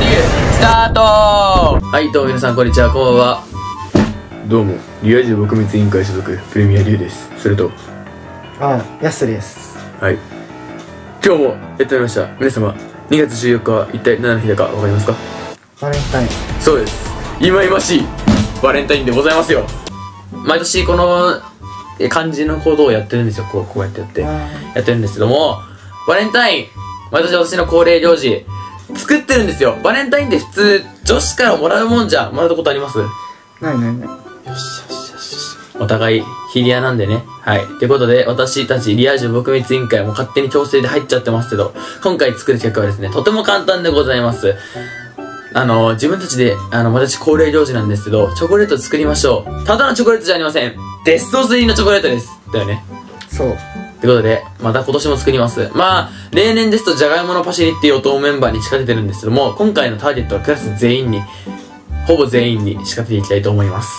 流スタート。はいどうも皆さんこんにちは、こんばんは。どうもリア充撲滅委員会所属プレミアリュウです。それとヤスリです。はい、今日もやってまいりました。皆様2月14日は一体何の日だかわかりますか？バレンタイン。そうです、忌々しいバレンタインでございますよ。毎年この漢字の行動をやってるんですよ。こうやってるんですけども、バレンタイン毎年私の恒例行事作ってるんですよ。バレンタインって普通女子からもらうもんじゃもらったことあります？ない。よしよしよし。お互いヒリアなんでね。はい。ということで、私たちリア充撲滅委員会も勝手に強制で入っちゃってますけど、今回作る企画はですね、とても簡単でございます。自分たちで、私恒例行事なんですけど、チョコレート作りましょう。ただのチョコレートじゃありません。ベスト3のチョコレートです。だよね。そう。ということで、また今年も作ります。まあ、例年ですと、じゃがいものパシリっていうおとメンバーに仕掛けてるんですけども、今回のターゲットはクラス全員に、ほぼ全員に仕掛けていきたいと思います。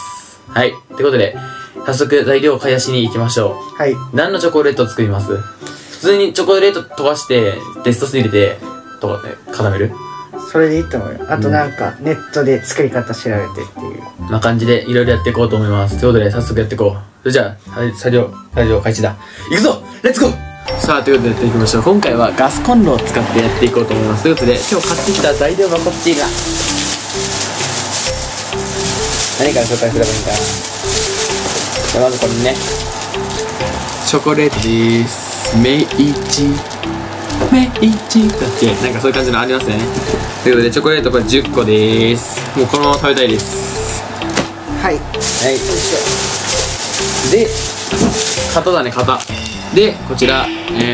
はい。ということで、早速材料を買い出しに行きましょう。はい。何のチョコレートを作ります？普通にチョコレート溶かして、テストス入れて、とかね、固める？それでいいと思うよ。あとなんか、ネットで作り方調べてっていう。な感じで、いろいろやっていこうと思います。ということで、早速やっていこう。それじゃあ、作業開始だ。行くぞ！レッツゴー！さあ、ということでやっていきましょう。今回はガスコンロを使ってやっていこうと思います。ということで、今日買ってきた材料がこっちだ。何から紹介すればいいんだ？じゃあまずこれね。チョコレートでーす。メイチだっけ？なんかそういう感じのありますよね。ということで、チョコレートこれ10個でーす。もうこのまま食べたいです。はい。はい。よいしょ。で、型だね、型で、こちら、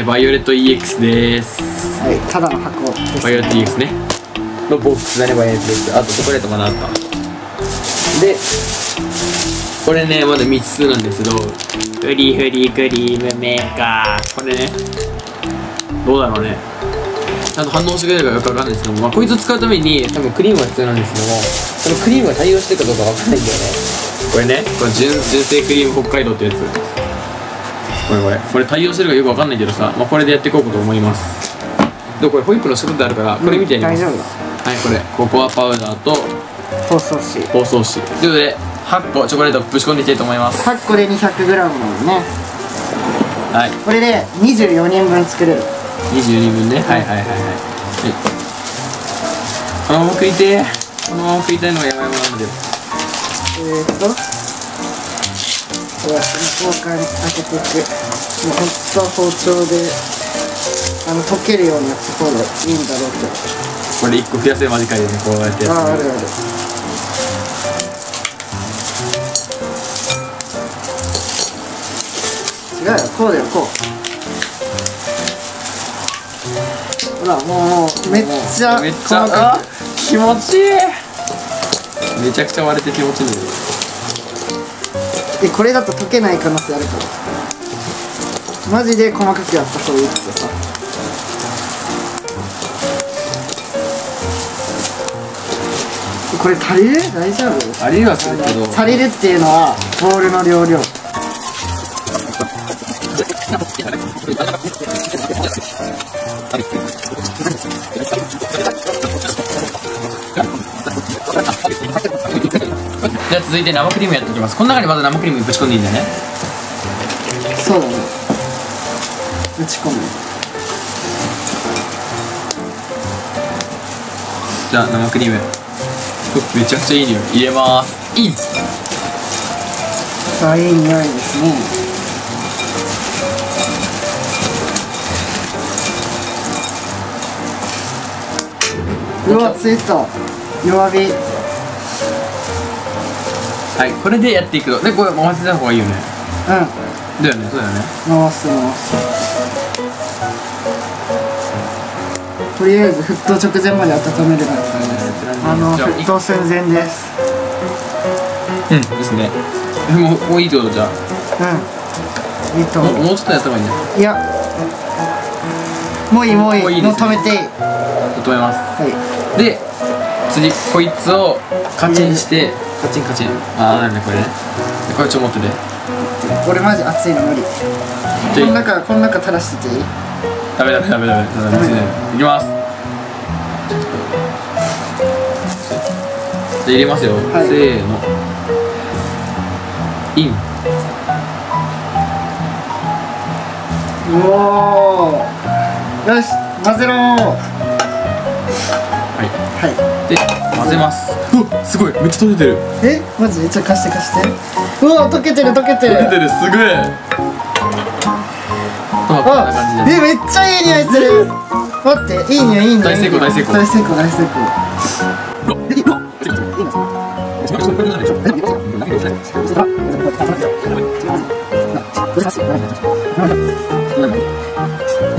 バイオレット EX でーす。はい、ただの箱ですね。バイオレット EX ねのボックスだね、バイオレット EX。あとチョコレートかなあったで、これね、まだ未知数なんですけど、フリフリクリームメーカー、これね、どうだろうね、ちゃんと反応してくれるかよくわかんないですけども、まあ、こいつを使うために多分クリームが必要なんですけども、そのクリームが対応してるかどうかわかんないんだよね。これね、これ純正クリーム北海道ってやつ。これ対応してるかよくわかんないけどさ、まあ、これでやっていこうかと思います。でこれホイップの仕事であるからこれ見てやります。大丈夫。はい、これココアパウダーと包装紙ということで8個チョコレートをぶち込んでいきたいと思います。8個で 200g なのね。はい、これで24人分作れる。24人分ね。はいはいはいはい。このまま食いてー、このまま食いたいのがやばいものなんだよ。こうやって向こう側に開けていく。もうほんとは包丁で溶けるようにやった方がいいんだろうけど、これ1個増やせる間近でね、こうやってやってる。ある違うよ、こうだよ、こう。ほらもうめっちゃあ気持ちいい。めちゃくちゃ割れて気持ちいいんだよ。でこれだと溶けない可能性あるから、マジで細かくやった方がいいってさ。これ足りる？大丈夫？足りるはするけど、足りるっていうのはボールの容量。じゃあ続いて生クリームやっていきます。この中にまず生クリームぶち込んでいいんだよね。そうだね、ぶち込む。じゃあ生クリームめちゃくちゃいい匂い入れまーす。イン。あ、いい匂いですね。うわ、ついた。弱火。はい、これでやっていくと。で、これ回せた方がいいよね。うん。だよね、そうだよね。回す。とりあえず沸騰直前まで温める感じです。沸騰寸前です。うん、ですね。もういいってことじゃ。うん。いいと思う。もうちょっとやった方がいいね。いや。もういい。もう止めていい。止めます。はい。で、次こいつをカチンして。カチン。ああ、なるね、これね。これちょっと持ってて。俺マジ熱いの無理。この中垂らしてていい？ダメ。いきます。と入れますよ、はい、せーのイン。おお、よし、混ぜろー。はい、はい、で混ぜます。うわ、すごい、めっちゃ溶けてる。え、マジ？ちょっと貸して貸して。うわ、溶けてる溶けてる溶けてる、すげえ。え、めっちゃいい匂いする。待って、いい匂いいい匂い。大成功大成功大成功大成功。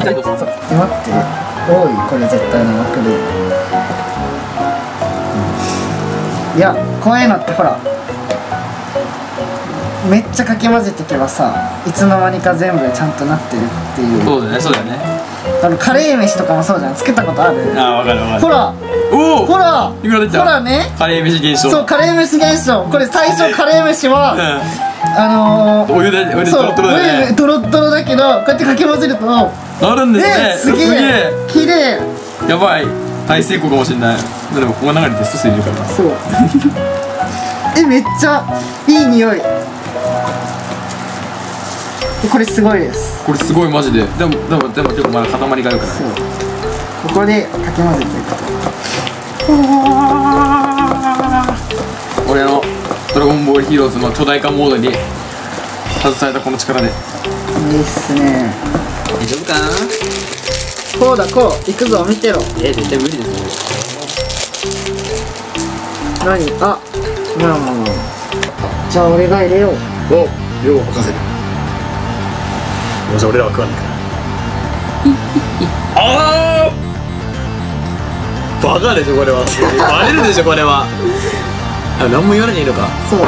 待って、おい、これ絶対生クリーム。いや、怖いのってほら、めっちゃかき混ぜてけばさ、いつの間にか全部ちゃんとなってるっていう。そうだねそうだね。あのカレー飯とかもそうじゃん。作ったことある？あー、分かる分かる。ほらおお、ほらいくら出た？ほらね、カレー飯現象。そう、カレー飯現象。これ最初カレー飯は、お湯でドロッドロだよね。ドロッドロだけど、こうやってかき混ぜるとなるんですね。すげえ綺麗。やばい、大成功かもしれない。でもここ流れてソース入れるから。そう。え、めっちゃいい匂い。これすごいです。これすごいマジで。でも結構まだ塊があるから。そう。ここでかき混ぜていくと。俺のドラゴンボールヒーローズの巨大化モードに携えたこの力で。いいっすね。大丈夫かな？こうだこう。いくぞ見てろ。絶対無理ですね。何？あ、まあまあ。じゃあ俺が入れよう。お、量を任せる。もし俺らは食わないから。ああ、バカでしょこれは。バレるでしょこれは。何も言わないでいいのか。そう。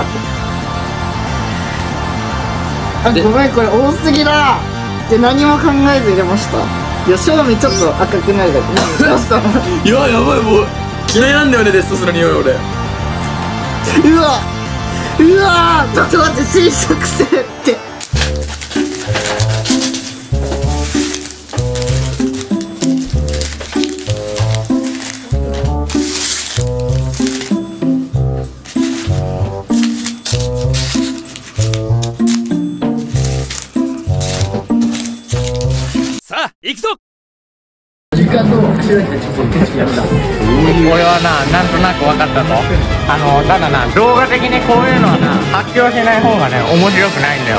あ、ごめん、これ多すぎだ。で、何も考えず入れました。いや、正味ちょっと赤くなるだけ。どうしたの？いや、やばい、もう嫌いなんだよね、デストスの匂い俺。うわ、うわ、ちょっと待って、侵食するって。行くぞ。時間と口だけでちょっと手つきやった。俺はな、なんとなく分かったぞ。ただな、動画的にこういうのはな、発表しない方がね、面白くないんだよ。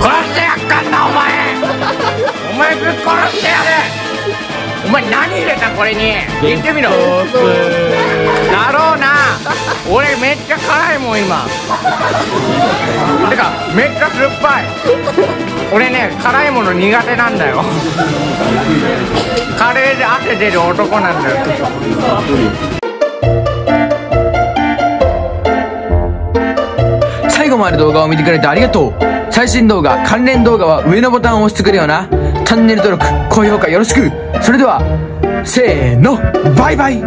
殺してやっかんな、お前。お前ぶっ殺してやる。お前何入れたこれに。言ってみろ。だろうな。俺めっちゃ辛いもん今。てかめっちゃ酸っぱい。俺ね、辛いもの苦手なんだよ。カレーで汗出る男なんだよ。最後まで動画を見てくれてありがとう。最新動画、関連動画は上のボタンを押してくれよな。チャンネル登録、高評価よろしく。それではせーの、バイバイ。